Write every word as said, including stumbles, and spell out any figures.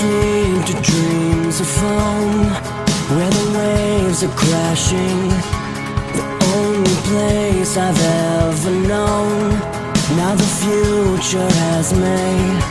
sleep to dreams of foam, where the waves are crashing. The only place I've ever known. Now the future has made